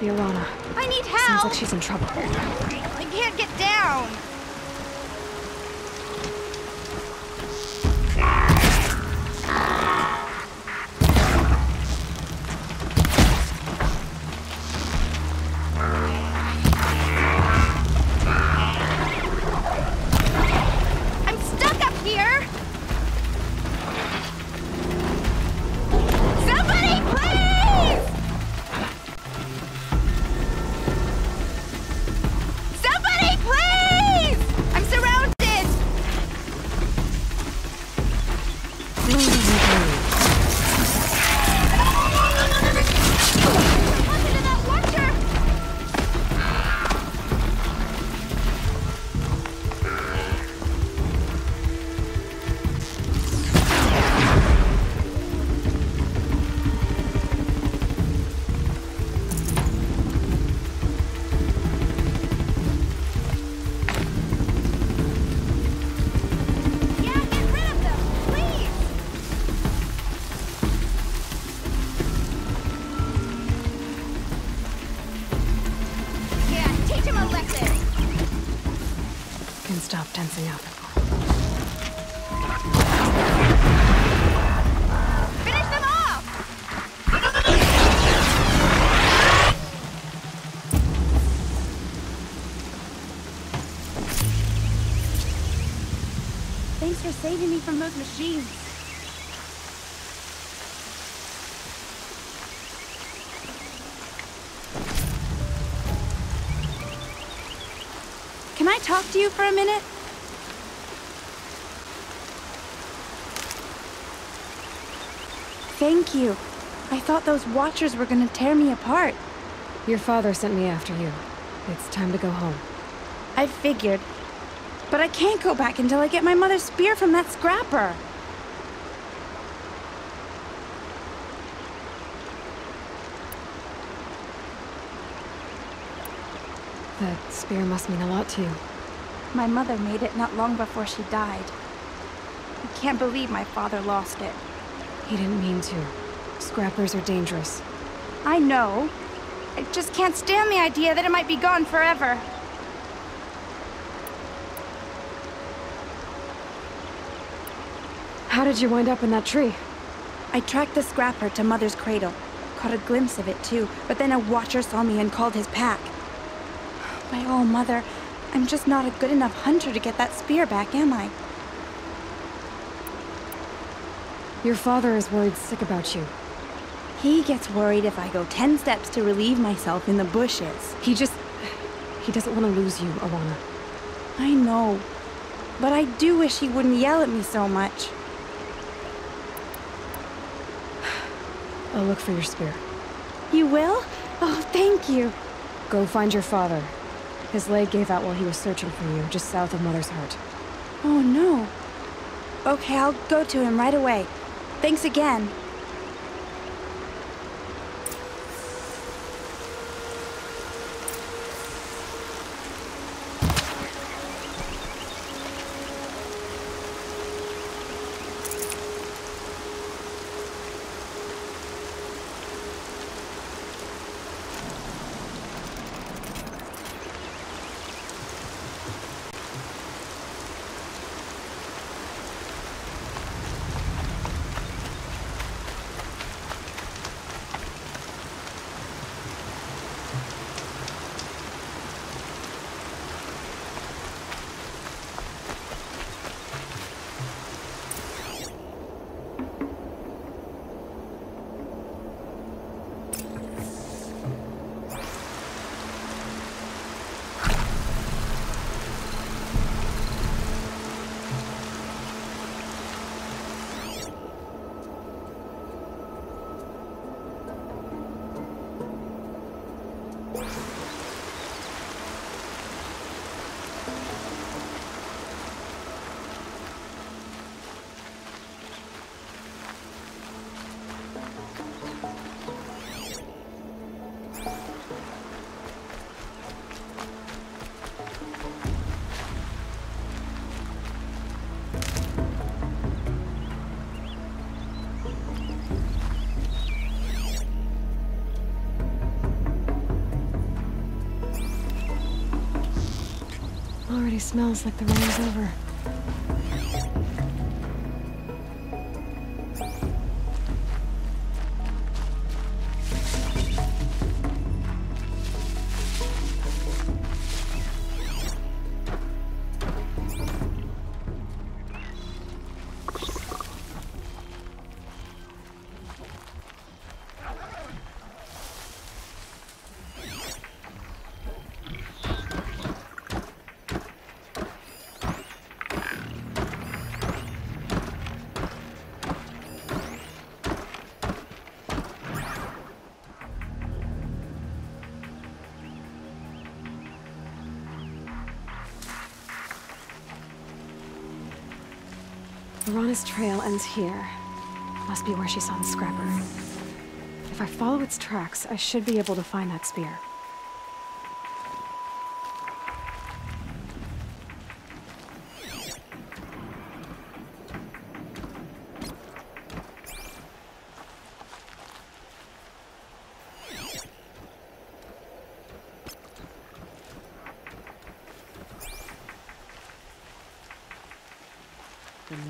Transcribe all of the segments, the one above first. the Aranah. I need help! Sounds like she's in trouble. I can't get down! Saving me from those machines. Can I talk to you for a minute? Thank you. I thought those Watchers were gonna tear me apart. Your father sent me after you. It's time to go home. I figured. But I can't go back until I get my mother's spear from that Scrapper. That spear must mean a lot to you. My mother made it not long before she died. I can't believe my father lost it. He didn't mean to. Scrappers are dangerous. I know. I just can't stand the idea that it might be gone forever. How did you wind up in that tree? I tracked the Scrapper to Mother's Cradle. Caught a glimpse of it too, but then a Watcher saw me and called his pack. By all Mother, I'm just not a good enough hunter to get that spear back, am I? Your father is worried sick about you. He gets worried if I go 10 steps to relieve myself in the bushes. He doesn't want to lose you, Aranah. I know, but I do wish he wouldn't yell at me so much. I'll look for your spear. You will? Oh, thank you. Go find your father. His leg gave out while he was searching for you, just south of Mother's Heart. Oh, no. Okay, I'll go to him right away. Thanks again. already smells like the rain's over. Aranah's trail ends here. Must be where she saw the Scrapper. If I follow its tracks, I should be able to find that spear.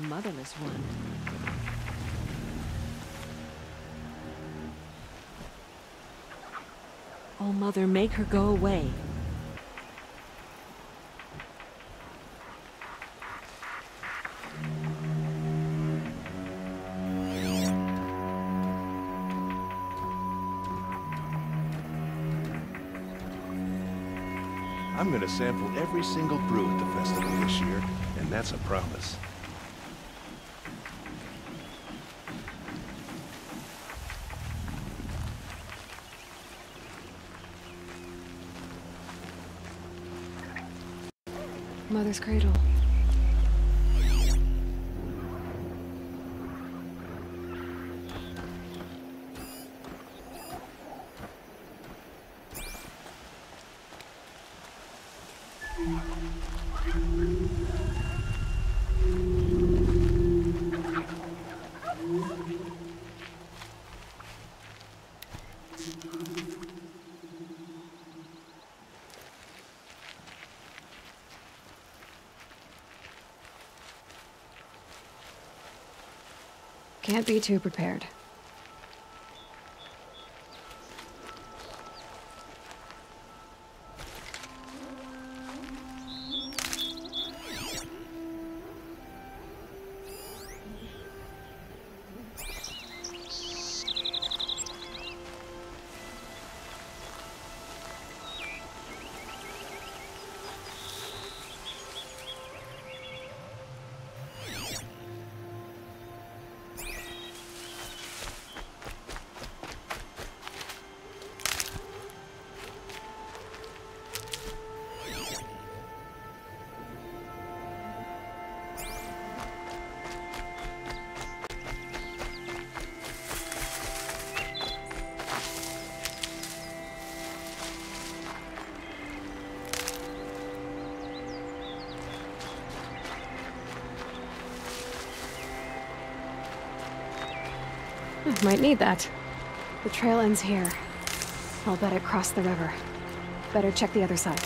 Motherless one. Oh, Mother, make her go away. I'm gonna sample every single brew at the festival this year, and that's a promise. Mother's Cradle. Can't be too prepared. Might need that. The trail ends here. I'll bet it crossed the river. Better check the other side.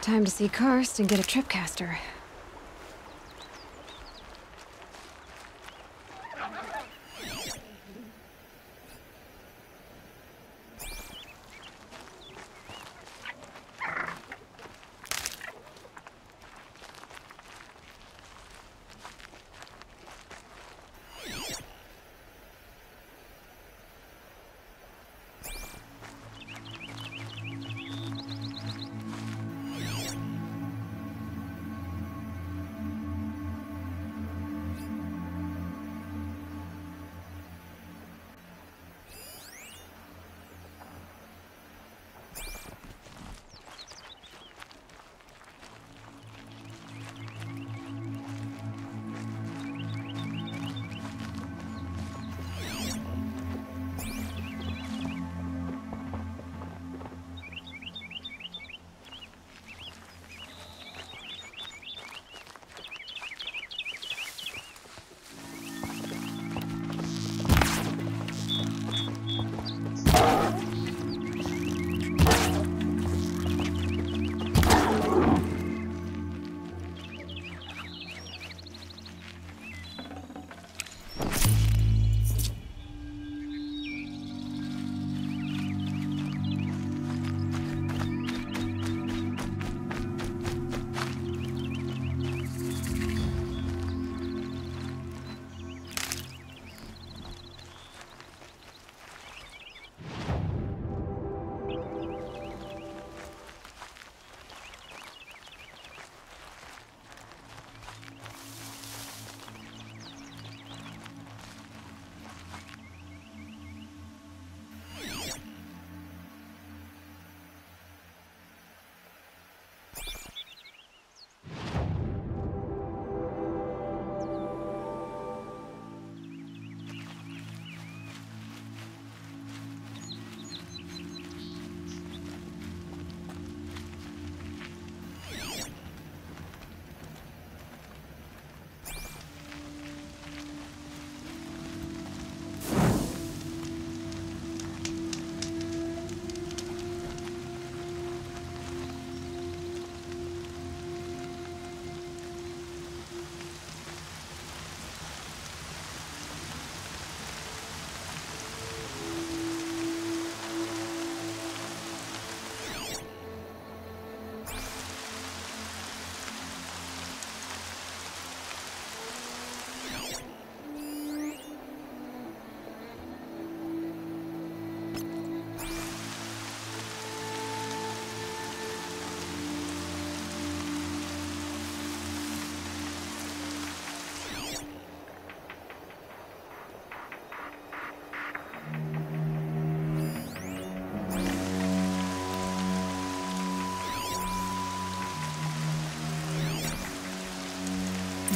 Time to see Karst and get a Tripcaster.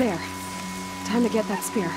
There. Time to get that spear.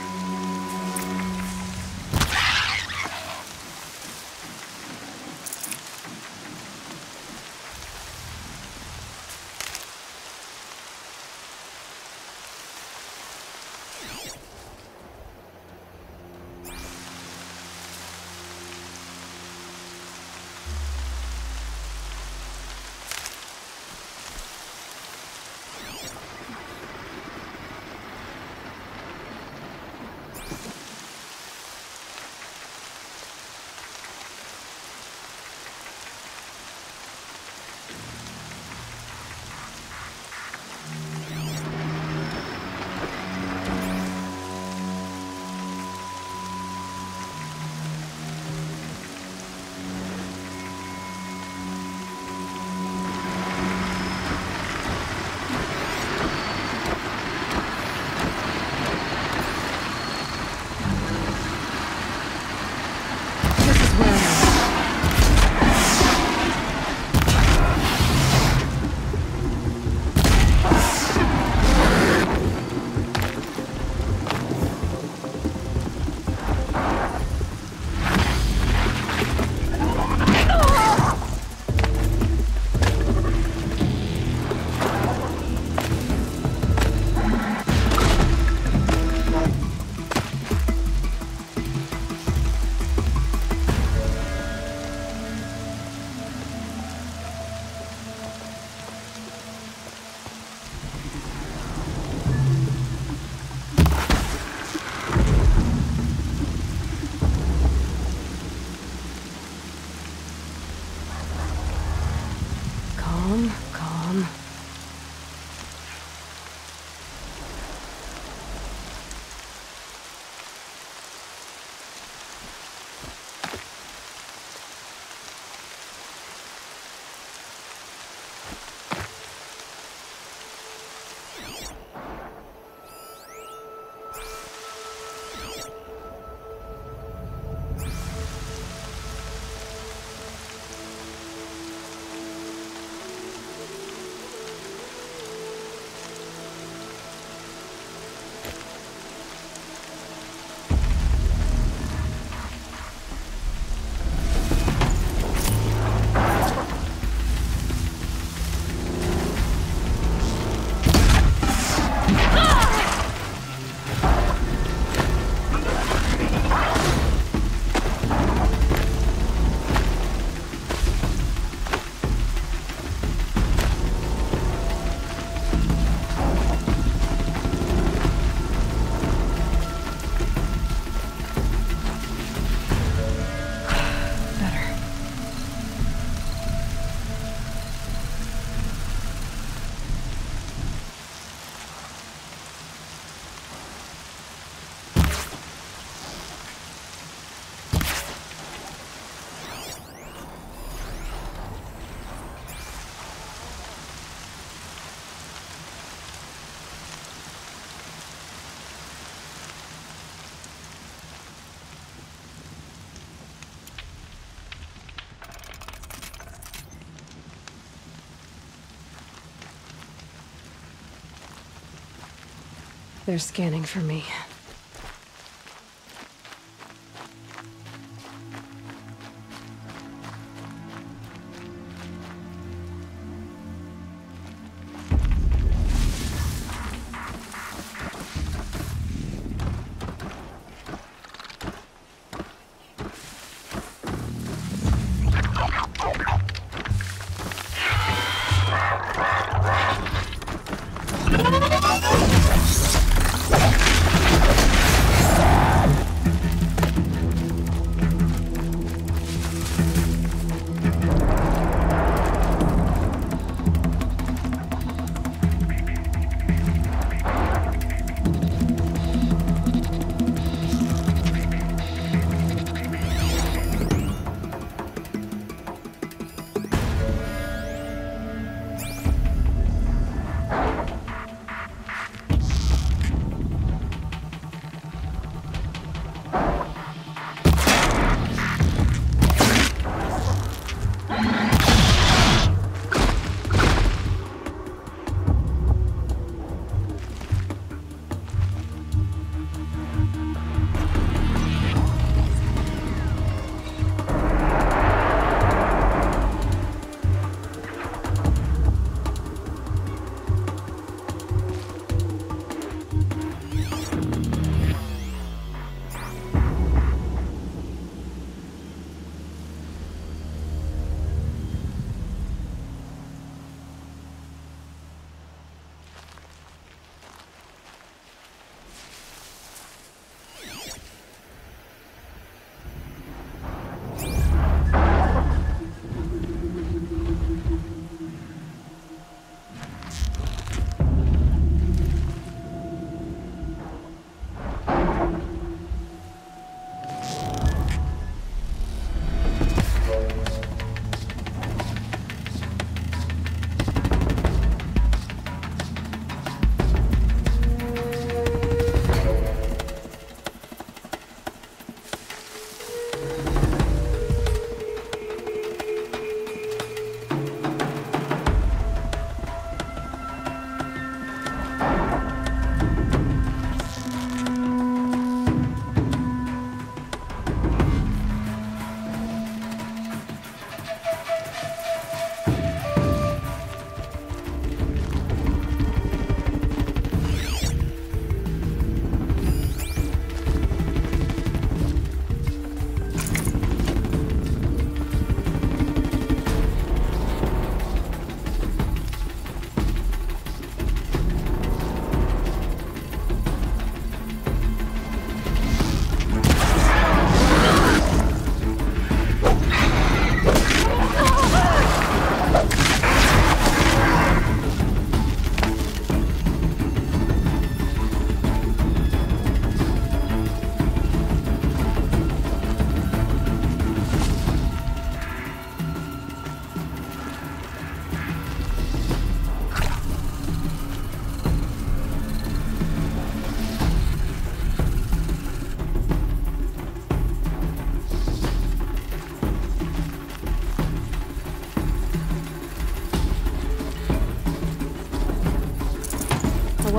They're scanning for me.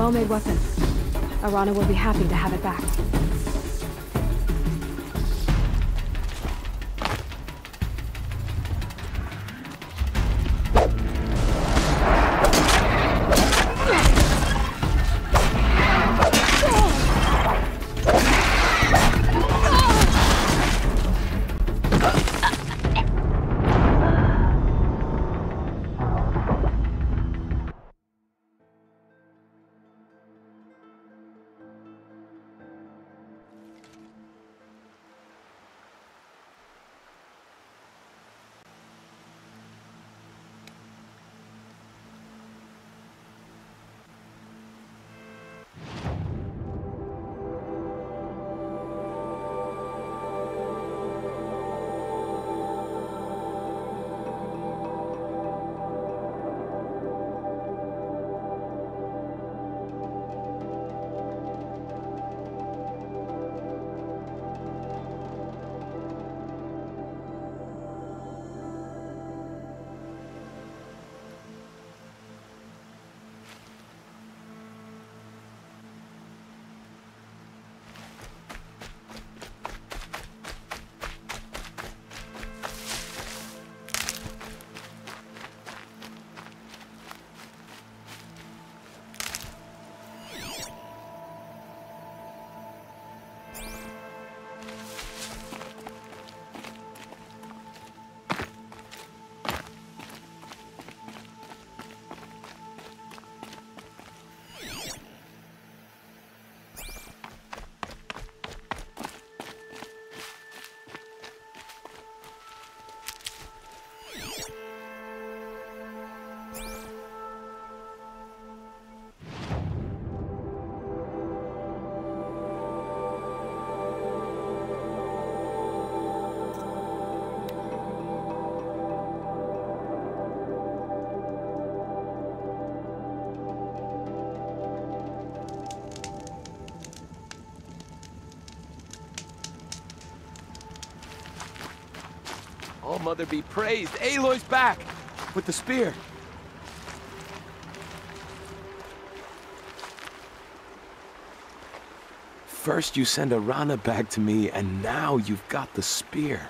well-made weapon. Aranah will be happy to have it back. Mother be praised. Aloy's back with the spear. First you send Aranah back to me, and now you've got the spear.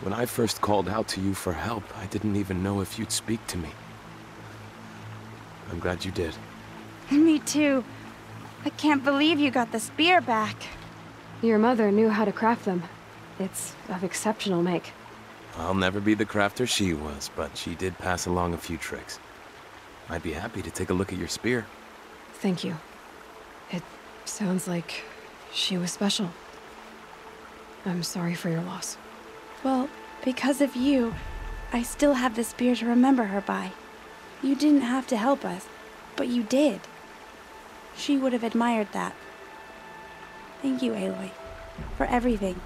When I first called out to you for help, I didn't even know if you'd speak to me. I'm glad you did. Me too. I can't believe you got the spear back. Your mother knew how to craft them. It's of exceptional make. I'll never be the crafter she was, but she did pass along a few tricks. I'd be happy to take a look at your spear. Thank you. It sounds like she was special. I'm sorry for your loss. Well, because of you, I still have the spear to remember her by. You didn't have to help us, but you did. She would have admired that. Thank you, Aloy, for everything.